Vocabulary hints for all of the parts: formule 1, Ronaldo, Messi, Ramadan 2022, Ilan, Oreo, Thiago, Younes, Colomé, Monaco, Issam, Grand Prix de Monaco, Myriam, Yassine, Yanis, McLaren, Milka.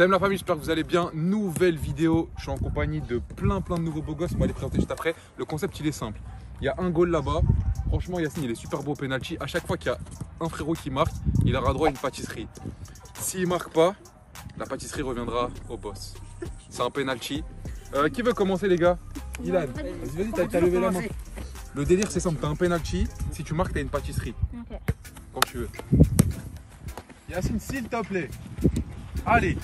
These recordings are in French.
Salut la famille, j'espère que vous allez bien. Nouvelle vidéo, je suis en compagnie de plein de nouveaux beaux gosses, on va les présenter juste après. Le concept il est simple, il y a un goal là-bas. Franchement Yassine il est super beau au penalty. À chaque fois qu'il y a un frérot qui marque, il aura droit à une pâtisserie. S'il marque pas, la pâtisserie reviendra au boss. C'est un penalty. Qui veut commencer les gars? Ilan, vas-y, t'as levé la main. Le délire c'est simple, t'as un penalty, si tu marques t'as une pâtisserie. Okay. Quand tu veux. Yassine s'il te plaît. Allez.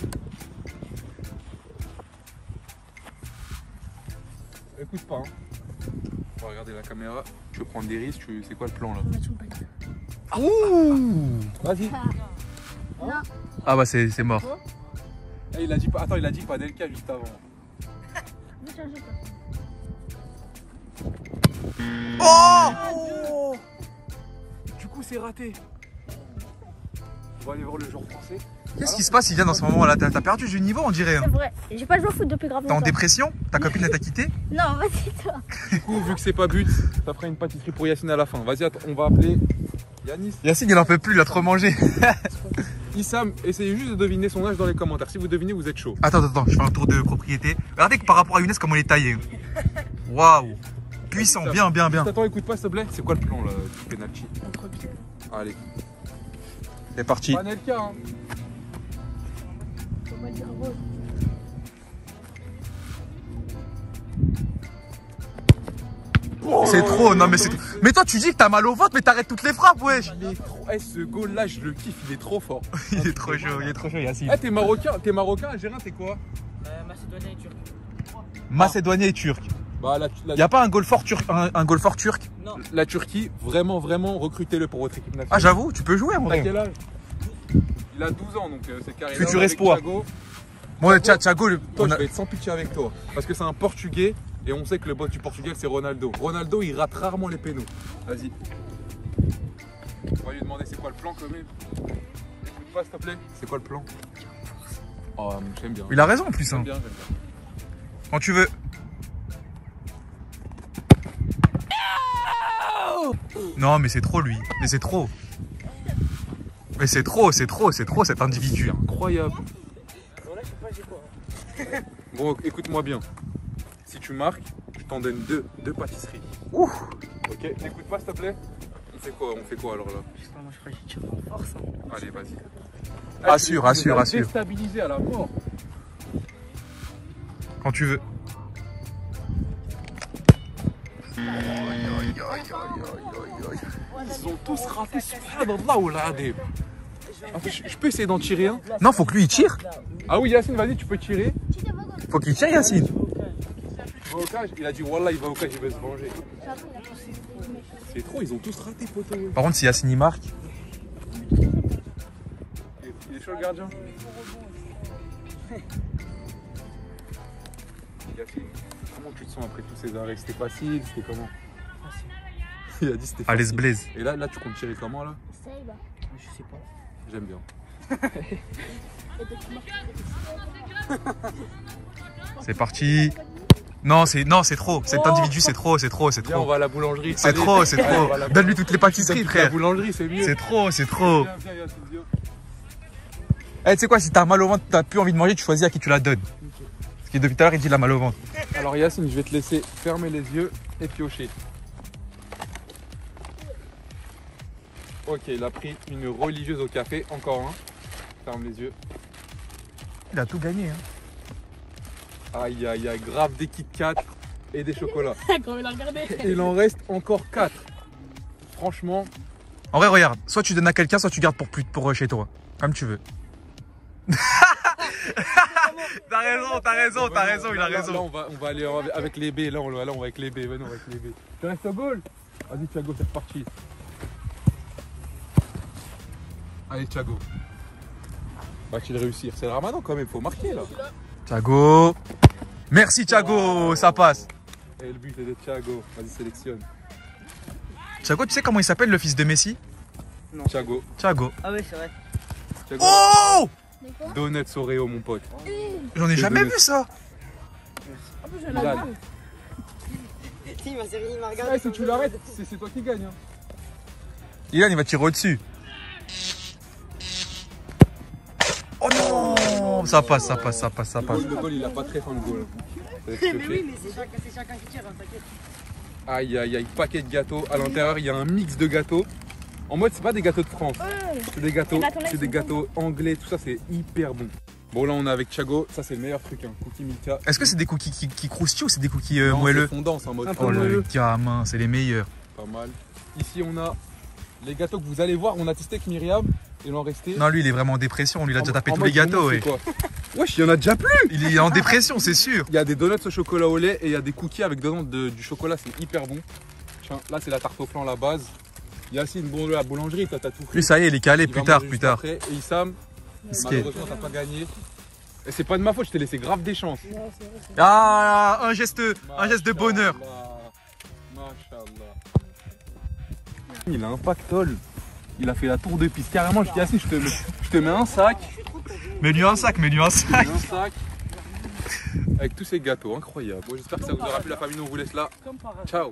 Écoute pas, hein. On va regarder la caméra. Tu veux prendre des risques, c'est quoi le plan là? Vas-y. Ah bah c'est mort. Eh, il a dit pas. Attends, il a dit pas Delka juste avant. Oh, du coup c'est raté. On va aller voir le joueur français. Qu'est-ce qui se passe, Ilan, dans ce moment là? T'as perdu du niveau on dirait. C'est vrai, j'ai pas joué au foot depuis grave longtemps. T'es en dépression? Ta copine t'a quitté? Non, vas-y toi. Du coup, vu que c'est pas but, ça fera une pâtisserie pour Yassine à la fin. Vas-y, on va appeler Yanis. Yassine, il en peut plus, il a trop mangé. Issam, essayez juste de deviner son âge dans les commentaires. Si vous devinez, vous êtes chaud. Attends, je fais un tour de propriété. Regardez que par rapport à Younes, comment il est taillé. Waouh. Puissant, bien. Attends, écoute pas s'il te plaît. C'est quoi le plan là du penalty? Allez. C'est parti. Pas Nelka, hein. C'est trop, non mais c'est trop. Mais toi tu dis que t'as mal au ventre mais t'arrêtes toutes les frappes wesh. Eh, ce goal là je le kiffe, il est trop fort. Il est trop chaud, Yassine. Eh, t'es marocain, algérien, t'es quoi? Macédonien et turc. Macédonien et turc. Bah y'a pas un goal fort turc? Un goal fort turc? Non. La Turquie, vraiment recrutez-le pour votre équipe nationale. Ah j'avoue, tu peux jouer en vrai. Il a 12 ans donc c'est carrément. Futur espoir. Moi, Thiago, je vais être sans pitié avec toi. Parce que c'est un Portugais et on sait que le boss du Portugal c'est Ronaldo. Ronaldo il rate rarement les pénaux. Vas-y. On va lui demander c'est quoi le plan, Colomé. Écoute pas s'il te plaît. C'est quoi le plan? Oh, j'aime bien. Il a raison en plus. Hein. J'aime bien. Quand tu veux. Non, mais c'est trop lui. Mais c'est trop. Mais c'est trop cet individu. Incroyable. Bon, écoute-moi bien. Si tu marques, je t'en donne deux pâtisseries. Ouh. Ok, n'écoute pas s'il te plaît. On fait quoi alors là? Je sais pas, moi je crois que j'ai tiré en force. Allez, vas-y. Assure. Déstabilisé à la mort. Quand tu veux. Ils ont tous raté, subhanallah ou l'adib. Attends, je peux essayer d'en tirer un? Non, faut que lui il tire. Ah oui, Yassine, vas-y, tu peux tirer. Faut qu'il tire, Yassine. Il va au cage, il a dit wallah, il va au cage, il va se venger. C'est trop, ils ont tous raté, poteau. Par contre, si Yassine il marque. Il est chaud le gardien. Yassine, comment tu te sens après tous ces arrêts? C'était facile, c'était comment? Il a dit c'était facile. Allez, se blaise. Et là, tu comptes tirer comment là? Je sais pas. J'aime bien. C'est parti. Non, c'est trop. Cet individu, c'est trop. Viens, on va à la boulangerie. C'est trop. Donne-lui toutes les pâtisseries, frère. La boulangerie, c'est mieux. C'est trop. Eh, tu sais quoi, si t'as mal au ventre, t'as plus envie de manger, tu choisis à qui tu la donnes. Okay. Parce que depuis tout à l'heure, il dit la mal au ventre. Alors Yassine, je vais te laisser fermer les yeux et piocher. Ok, il a pris une religieuse au café, encore un. Ferme les yeux. Il a tout gagné, hein. Aïe, aïe, aïe, grave des Kit Kat et des chocolats. Quand il a regardé. Il en reste encore 4. Franchement. En vrai, regarde, soit tu donnes à quelqu'un, soit tu gardes pour chez toi. Comme tu veux. T'as raison, il a raison. Là, on va aller avec les B, là on va avec les B, venons avec les B. Tu restes au goal? Vas-y, Thiago, c'est reparti. Allez Thiago. Va-t-il réussir? C'est le ramadan quand même, faut marquer là. Thiago. Merci Thiago, wow. Ça passe. Et le but c'est de Thiago, vas-y sélectionne. Thiago, tu sais comment il s'appelle le fils de Messi? Non. Thiago. Ah oui c'est vrai. Thiago. Oh, donuts Oreo mon pote. J'en ai jamais vu ça. Ah bah j'en ai pas vu. Si ma série il m'a regardé. Ouais, si tu l'arrêtes, c'est toi qui gagne. Hein. Ilan il va tirer au-dessus. ça passe. Le goal, il a pas très fin de goal. Mais oui, mais c'est chacun qui tire, hein, t'inquiète. Aïe, aïe, aïe, paquet de gâteaux. À l'intérieur, il y a un mix de gâteaux. En mode, c'est pas des gâteaux de France. Ouais. C'est des gâteaux anglais, tout ça, c'est hyper bon. Bon, là, on est avec Thiago. Ça, c'est le meilleur truc, hein. Cookie Milka. Est-ce que c'est des cookies qui croustillent ou c'est des cookies moelleux? Fondants, c'est en mode. Oh le gamin, c'est les meilleurs. Pas mal. Ici, on a les gâteaux que vous allez voir. On a testé avec Myriam. Il en restait. Non, lui, il est vraiment en dépression. On lui a déjà tapé tous les gâteaux. Ouais. Wesh, il y en a déjà plus. Il est en dépression, c'est sûr. Il y a des donuts au chocolat au lait et il y a des cookies avec dedans du chocolat. C'est hyper bon. Tiens, là, c'est la tarte au flan, la base. Yassine, bon, la boulangerie, t'as tout. Lui, ça y est, il est calé. Plus tard. Et Issam, malheureusement, t'as pas gagné. Et c'est pas de ma faute, je t'ai laissé grave des chances. Non, c'est vrai, ah, un geste de bonheur. Machallah. Il a un pactole. Il a fait la tour de piste. Carrément, je dis Yassine, je te mets un sac. Mets-lui un sac. Avec tous ces gâteaux, incroyable. Bon, j'espère que ça vous aura plu, la famille. On vous laisse là. Ciao.